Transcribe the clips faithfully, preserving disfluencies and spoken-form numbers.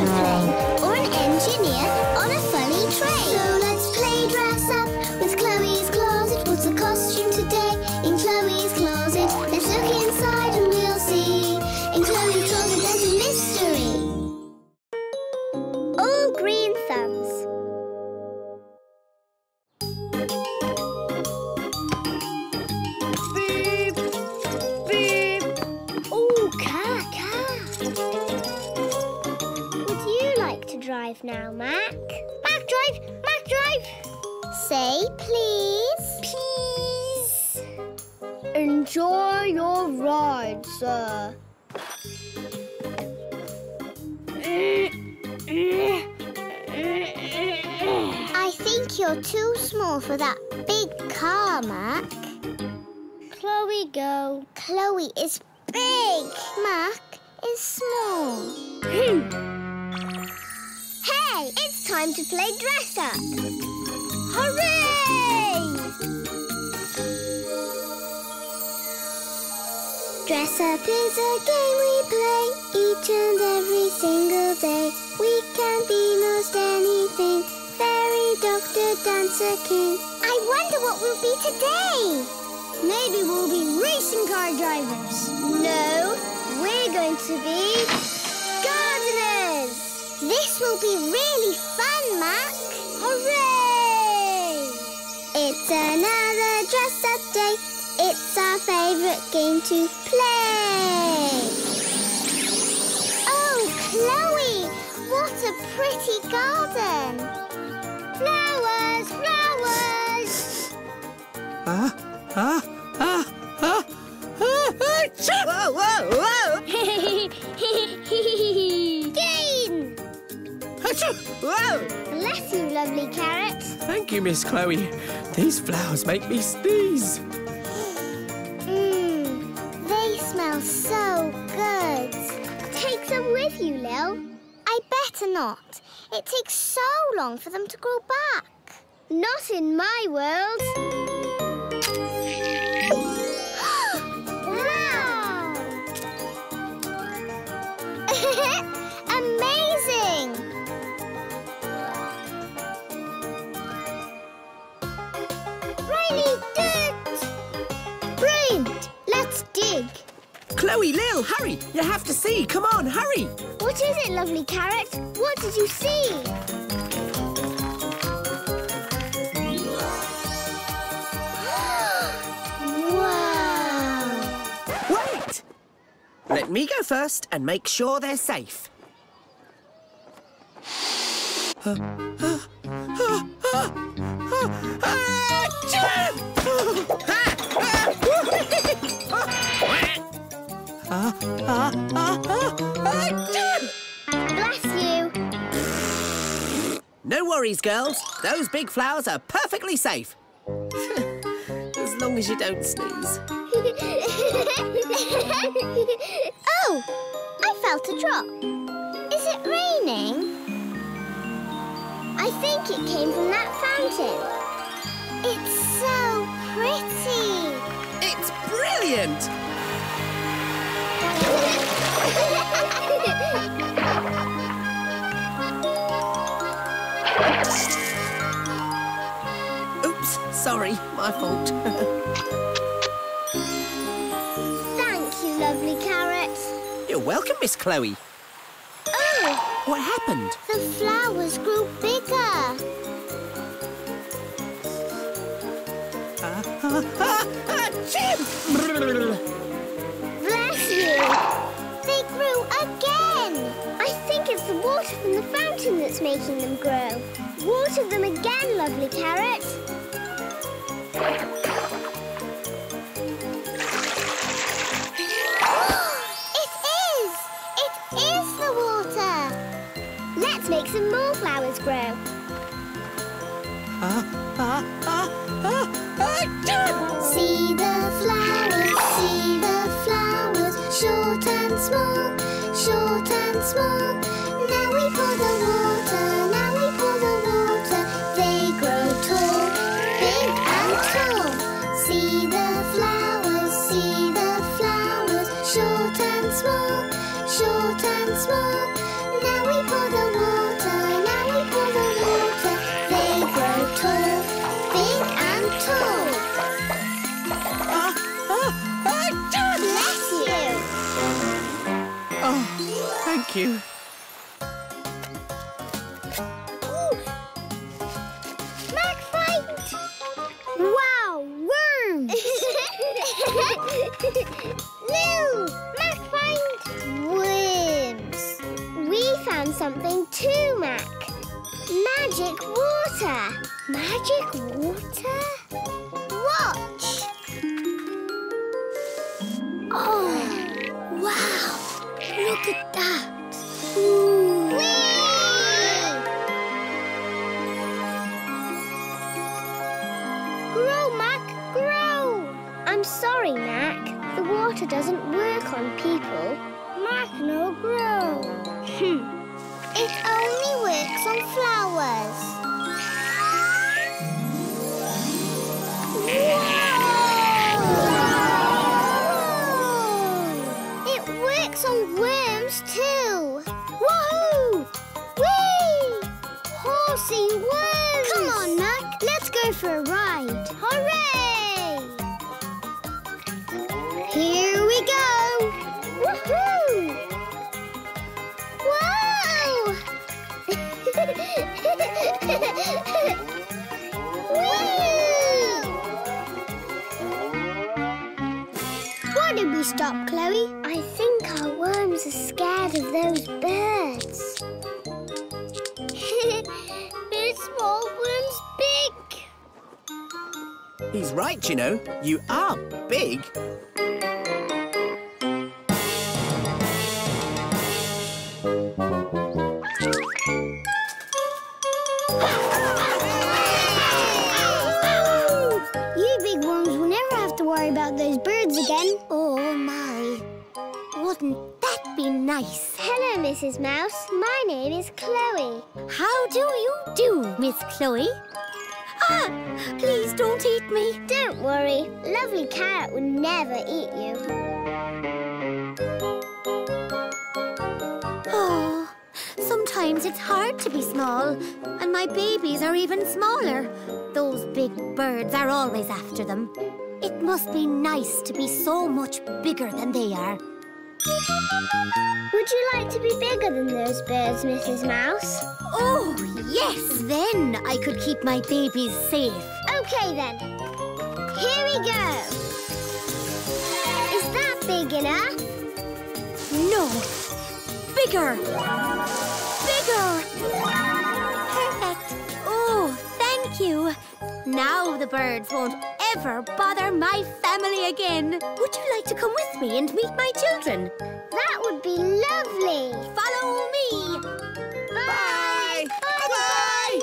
airplane or an engineer on a funny train. So let's play dress up with Chloe's closet. What's the costume today in Chloe's closet? Let's look inside and we'll see. In Chloe's closet there's a mystery. All green thumbs. Now, Mac. Mac drive! Mac drive! Say please. Please. Enjoy your ride, sir. I think you're too small for that big car, Mac. Chloe, go. Chloe is big. Mac is small. It's time to play dress up. Hooray! Dress up is a game we play each and every single day. We can be most anything. Fairy, doctor, dancer, king. I wonder what we'll be today. Maybe we'll be racing car drivers. No, we're going to be gardeners. This will be really fun, Mac. Hooray! It's another dress-up day. It's our favourite game to play. Oh, Chloe, what a pretty garden. Flowers, flowers. Ah, ah, ah, ah, ah, ah, achoo! Whoa, whoa, whoa. Green! Whoa! Bless you, lovely carrot. Thank you, Miss Chloe. These flowers make me sneeze. Mmm, they smell so good. Take some with you, Lil. I better not. It takes so long for them to grow back. Not in my world. Wow! Amazing! Chloe, Lil, hurry! You have to see. Come on, hurry! What is it, lovely carrot? What did you see? Wow! Wait! Let me go first and make sure they're safe. Uh, uh, uh, uh, uh, uh, Ah, ah, ah, ah, ah, bless you. No worries, girls. Those big flowers are perfectly safe. As long as you don't sneeze. Oh, I felt a drop. Is it raining? I think it came from that fountain. It's so pretty. It's brilliant. Oops, sorry, my fault. Thank you, lovely carrot. You're welcome, Miss Chloe. Oh! What happened? The flowers grew bigger. Ah, ah, ah, ah, bless you. They grew again! I think it's the water from the fountain that's making them grow. Water them again, lovely carrot. It is! It is the water! Let's make some more flowers grow. Ah, ah, ah, ah, ah. See the flowers, see the flowers, short and small, short and small. Now we pour the water, now we pour the water. They grow tall, big and tall. See the flowers, see the flowers. Short and small, short and small. Now we pour the thank you. Ooh. Mac fight! Wow, worms! No! Mac find worms! We found something too, Mac. Magic water! Magic water? Watch! Oh, wow! Look at that! Ooh. Whee! Grow, Mac, grow! I'm sorry, Mac. The water doesn't work on people. Mac, no grow. Hmm. It only works on flowers. Whoa! It works on worms too. Woohoo! Whee! Horsey worms! Come on, Mac. Let's go for a ride. Hooray! Here we go. Woohoo! Why did we stop, Chloe? I think our worms are scared of those birds. They're small worms big. He's right, you know. You are big. Wouldn't that be nice? Hello, Missus Mouse. My name is Chloe. How do you do, Miss Chloe? Ah! Please don't eat me. Don't worry. Lovely Carrot would never eat you. Oh, sometimes it's hard to be small, and my babies are even smaller. Those big birds are always after them. It must be nice to be so much bigger than they are. Would you like to be bigger than those birds, Missus Mouse? Oh, yes! Then I could keep my babies safe. OK, then. Here we go. Is that big enough? No. Bigger. Bigger. Perfect. Oh, thank you. Now the birds won't ever bother my family again. Would you like to come with me and meet my children? That would be lovely. Follow me. Bye. Bye-bye.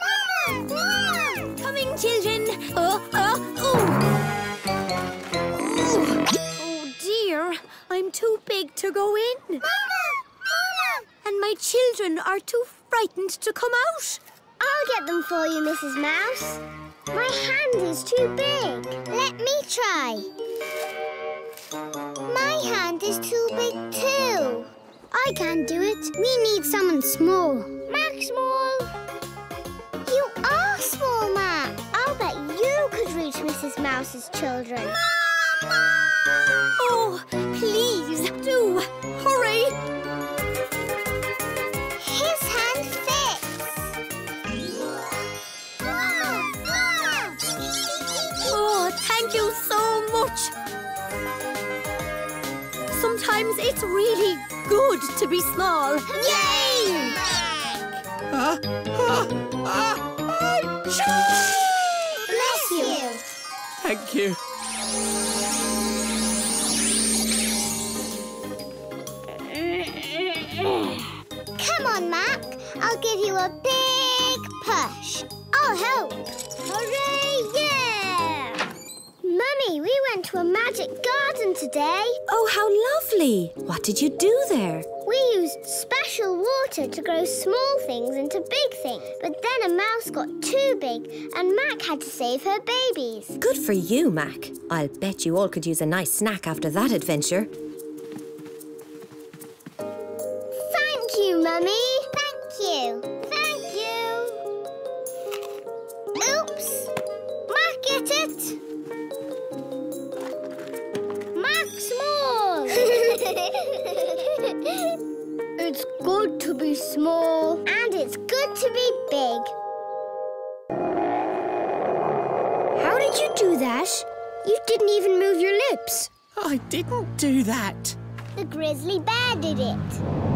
Mama, Mama. Coming, children. Oh, oh, oh. Oh, dear. I'm too big to go in. Mama, Mama. And my children are too frightened to come out. I'll get them for you, Missus Mouse. My hand is too big. Let me try. My hand is too big too. I can't do it. We need someone small. Mac small. You are small, Mac. I'll bet you could reach Missus Mouse's children. Mama! Oh, please do. Hurry. His hand fits. Thank you so much. Sometimes it's really good to be small. Yay! Ah, ah, ah, ah, bless you. Thank you. Come on, Mac. I'll give you a big push. I'll help. Hooray! Yeah! Mummy, we went to a magic garden today. Oh, how lovely. What did you do there? We used special water to grow small things into big things. But then a mouse got too big and Mac had to save her babies. Good for you, Mac. I'll bet you all could use a nice snack after that adventure. Thank you, Mummy. Thank you. Thank you. Oops. Mac, get it? Mac small! small. And it's good to be big. How did you do that? You didn't even move your lips. I didn't do that. The grizzly bear did it.